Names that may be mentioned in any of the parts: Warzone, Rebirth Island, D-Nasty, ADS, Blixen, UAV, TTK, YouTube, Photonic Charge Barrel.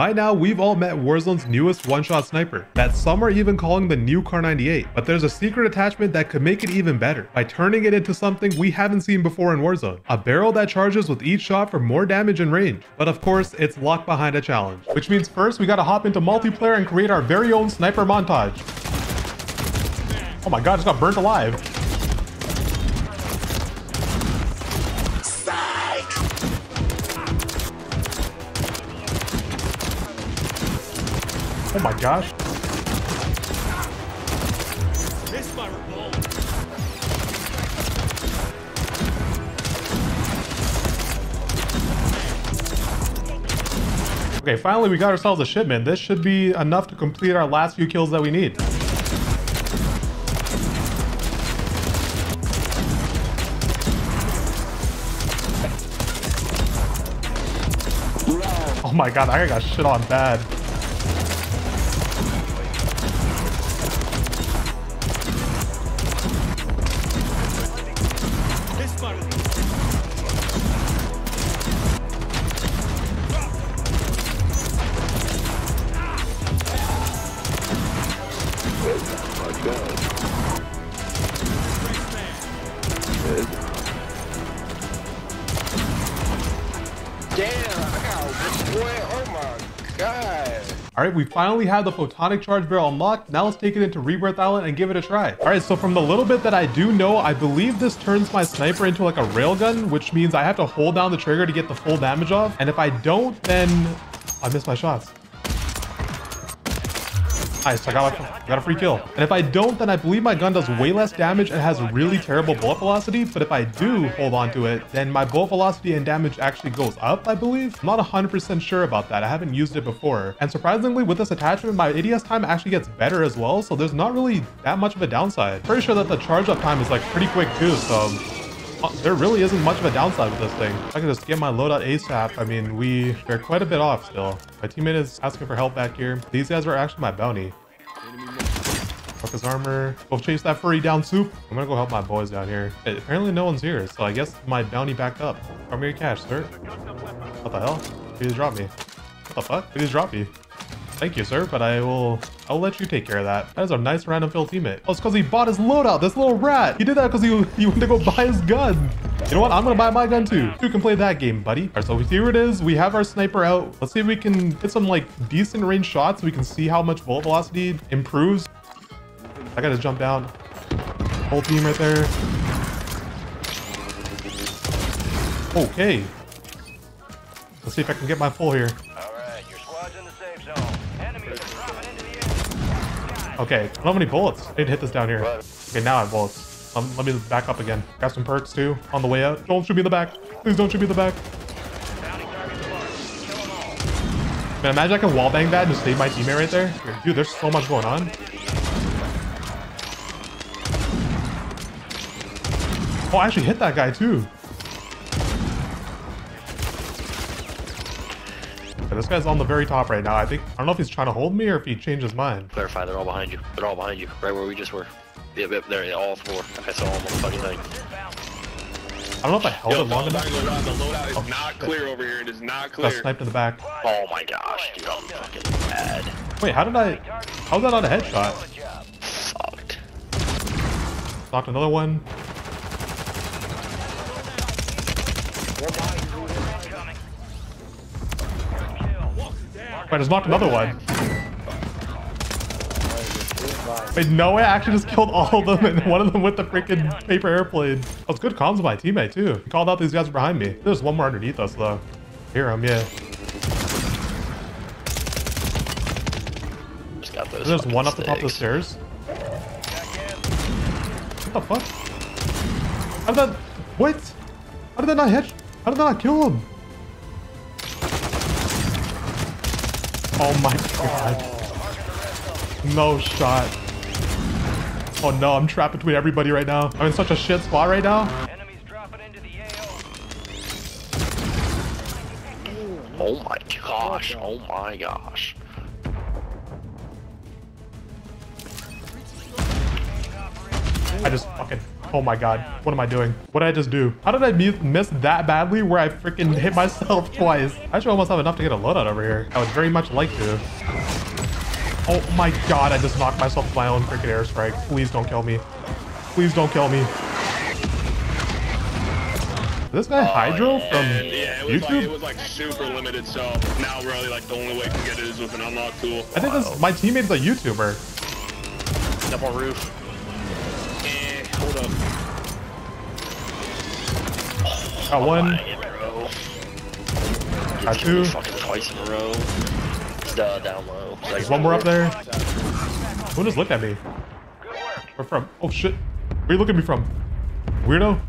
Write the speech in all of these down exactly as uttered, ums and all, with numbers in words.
By now, we've all met Warzone's newest one-shot sniper, that some are even calling the new Kar ninety-eight, but there's a secret attachment that could make it even better, by turning it into something we haven't seen before in Warzone. A barrel that charges with each shot for more damage and range. But of course, it's locked behind a challenge. Which means first, we gotta hop into multiplayer and create our very own sniper montage. Oh my god, I just got burnt alive. Oh my gosh. Okay, finally we got ourselves a shipment. This should be enough to complete our last few kills that we need. Oh my god, I got shit on bad. Alright, we finally have the Photonic Charge Barrel unlocked. Now let's take it into Rebirth Island and give it a try. Alright, so from the little bit that I do know, I believe this turns my sniper into like a railgun, which means I have to hold down the trigger to get the full damage off. And if I don't, then I miss my shots. Nice, I got, my, got a free kill. And if I don't, then I believe my gun does way less damage and has really terrible bullet velocity. But if I do hold on to it, then my bullet velocity and damage actually goes up, I believe. I'm not one hundred percent sure about that. I haven't used it before. And surprisingly, with this attachment, my A D S time actually gets better as well. So there's not really that much of a downside. Pretty sure that the charge up time is like pretty quick too, so... Uh, there really isn't much of a downside with this thing. If I can just get my loadout ASAP, I mean, we, we're quite a bit off still. My teammate is asking for help back here. These guys are actually my bounty. Fuck his armor. Go chase that furry down, Soup. I'm gonna go help my boys down here. Hey, apparently no one's here, so I guess my bounty backed up. Drop me your cash, sir. What the hell? He just dropped me. What the fuck? He just dropped me. Thank you, sir, but I will... I'll let you take care of that. That is a nice random fill teammate. Oh, it's because he bought his loadout, this little rat. He did that because he, he went to go buy his gun. You know what? I'm going to buy my gun, too. You can play that game, buddy. All right, so here it is. We have our sniper out. Let's see if we can get some, like, decent range shots. We can see how much bullet velocity improves. I got to jump down. Whole team right there. Okay. Let's see if I can get my full here. Okay, I don't have any bullets. I need to hit this down here. Okay, now I have bullets. Um, let me back up again. Got some perks too on the way out. Don't shoot me in the back. Please don't shoot me in the back. Man, imagine I can wallbang that and just save my teammate right there. Dude, there's so much going on. Oh, I actually hit that guy too. This guy's on the very top right now. I think, I don't know if he's trying to hold me or if he changed his mind. Clarify, they're all behind you. They're all behind you, right where we just were. Yep, yep, they're all four. I saw all the fucking thing. I don't know if I held Yo, it long enough. The loadout is oh, not shit. Clear over here. It is not clear. I sniped in the back. Oh my gosh, dude, I'm fucking bad. Wait, how did I, how was that not a headshot? Sucked. Knocked another one. I just knocked another one. Wait, no way, I actually just killed all of them and one of them with the freaking paper airplane. Oh, it's good comms with my teammate too. He called out these guys behind me. There's one more underneath us though. Hear him, yeah. Just got those. There's one up the top of the stairs. What the fuck? How did that, what? How did that not hit? How did that not kill him? Oh my god. No shot. Oh no, I'm trapped between everybody right now. I'm in such a shit spot right now. Oh my gosh. Oh my gosh. I just fucking Oh my God, what am I doing? What did I just do? How did I miss that badly where I freaking hit myself twice? I should almost have enough to get a loadout over here. I would very much like to. Oh my God, I just knocked myself with my own freaking airstrike. Please don't kill me. Please don't kill me. This guy oh, Hydro yeah, from yeah, it was YouTube? Like, it was like super limited, so now really like the only way to get it is with an unlock tool. I think wow. this, my teammate's a YouTuber. Up on roof. Eh, hold up. Oh, got one. It, got two. Fucking twice in a row. Duh, down low. Like, There's one more up there. Who just looked at me? Where from? Oh shit. Where you looking at me from? Weirdo?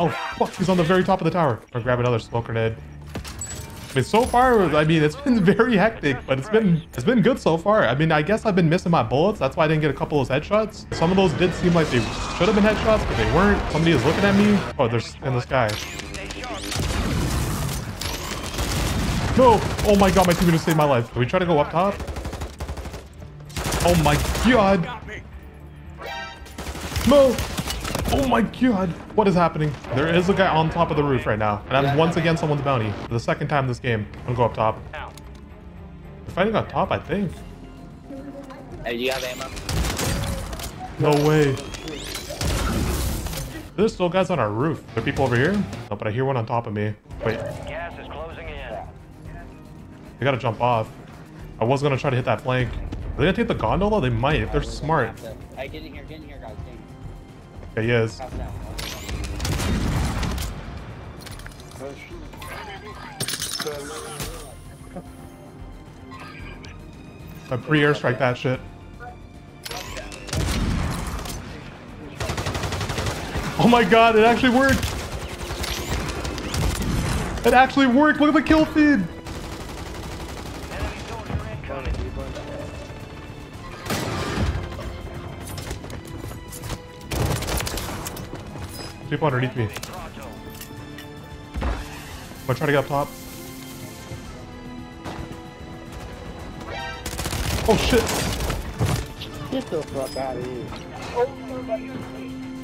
Oh, fuck, he's on the very top of the tower. I'll grab another smoke grenade. I mean, so far, I mean, it's been very hectic, but it's been it's been good so far. I mean, I guess I've been missing my bullets. That's why I didn't get a couple of those headshots. Some of those did seem like they should have been headshots, but they weren't. Somebody is looking at me. Oh, they're in the sky. No! Oh my God, my teammate just saved my life. Can we try to go up top? Oh my God! No! Oh my God, what is happening? There is a guy on top of the roof right now, and I'm once again someone's bounty for the second time this game. I'm gonna go up top. We're fighting on top, I think. Hey, you have ammo? No way. There's still guys on our roof. There are people over here? No, but I hear one on top of me. Wait. Gas is closing in. They gotta jump off. I was gonna try to hit that flank. Are they gonna take the gondola? They might if they're smart. Hey, get in here, get in here, guys. Yeah, he is. I pre-airstrike that shit. Oh my God, it actually worked! It actually worked! Look at the kill feed! People underneath me. I'm gonna try to get up top. Oh shit! Get the fuck out of here.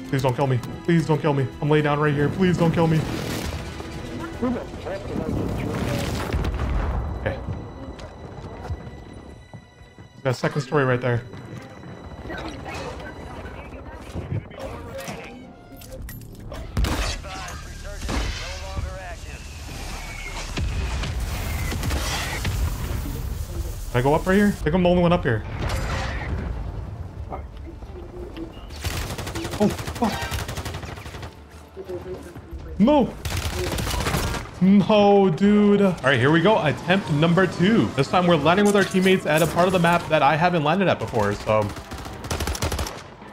Please don't kill me. Please don't kill me. I'm laid down right here. Please don't kill me. Okay. There's that second story right there. Can I go up right here? I think I'm the only one up here. Oh, fuck. No. No, dude. All right, here we go. Attempt number two. This time we're landing with our teammates at a part of the map that I haven't landed at before, so.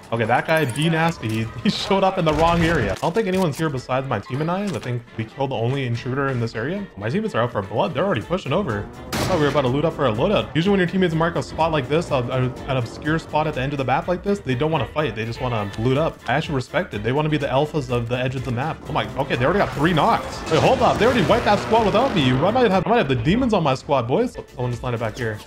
Okay, that guy, D-Nasty, he, he showed up in the wrong area. I don't think anyone's here besides my team and I. I think we killed the only intruder in this area. My teammates are out for blood. They're already pushing over. I thought we were about to loot up for a loadout. Usually when your teammates mark a spot like this, a, a, an obscure spot at the end of the map like this, they don't want to fight. They just want to loot up. I actually respect it. They want to be the alphas of the edge of the map. I'm like, okay, they already got three knocks. Wait, hold up. They already wiped that squad without me. I might have, I might have the demons on my squad, boys. Someone just landed back here.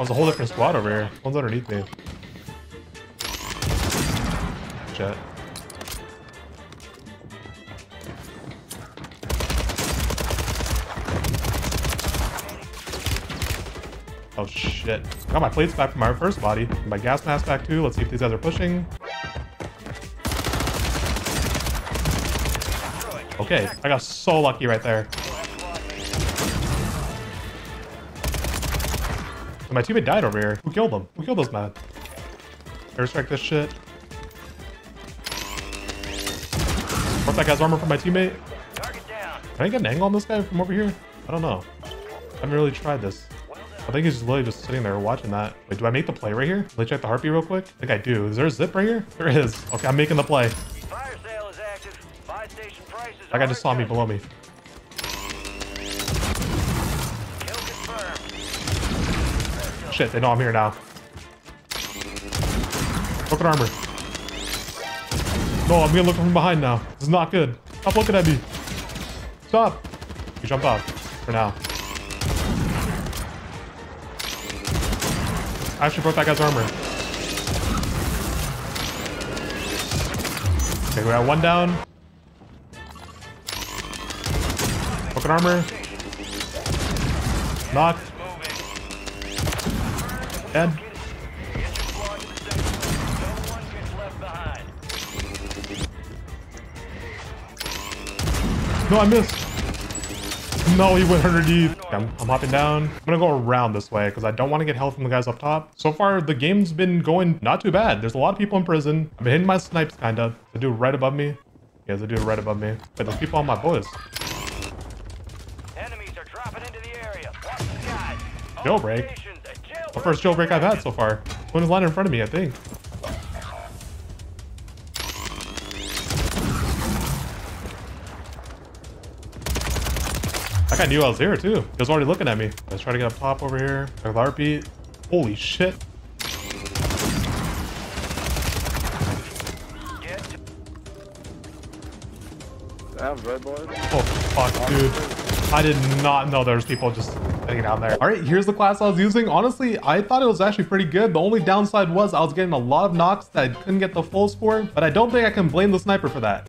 Oh, there's a whole different squad over here. One's underneath me. Shit. Oh shit. Got my plates back from my first body. My gas mask back too. Let's see if these guys are pushing. Okay, I got so lucky right there. My teammate died over here. Who killed them? Who killed those men? Airstrike this shit. Broke that guy's armor from my teammate. Can I get an angle on this guy from over here? I don't know. I haven't really tried this. I think he's just literally just sitting there watching that. Wait, do I make the play right here? Let me check the heartbeat real quick. I think I do. Is there a zip right here? There is. Okay, I'm making the play. Fire sale is active. Buy station prices. That guy just saw me below me. Shit, they know I'm here now. Broken armor. No, I'm gonna look from behind now. This is not good. Stop looking at me. Stop. You jump off for now. I actually broke that guy's armor. Okay, we got one down. Broken armor. Knocked. Dead. No, I missed. No, he went underneath. Okay, I'm, I'm hopping down. I'm gonna go around this way because I don't want to get health from the guys up top. So far, the game's been going not too bad. There's a lot of people in prison. I've been hitting my snipes, kind of. The dude right above me. Yeah, the dude right above me. But there's people on my boys. Enemies are dropping into the area. Watch the guys. Jailbreak. The first jailbreak I've had so far. One is landing in front of me, I think. I knew I was here too. He was already looking at me. Let's try to get up top over here. I got heartbeat. Holy shit. Damn, red boy. Oh fuck, dude. I did not know there was people just hanging out there. All right, here's the class I was using. Honestly, I thought it was actually pretty good. The only downside was I was getting a lot of knocks that I couldn't get the full score, but I don't think I can blame the sniper for that.